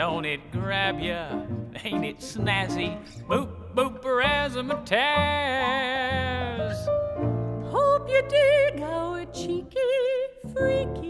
Don't it grab ya? Ain't it snazzy? Boop, boop, razzmatazz. Hope you dig how cheeky, freaky.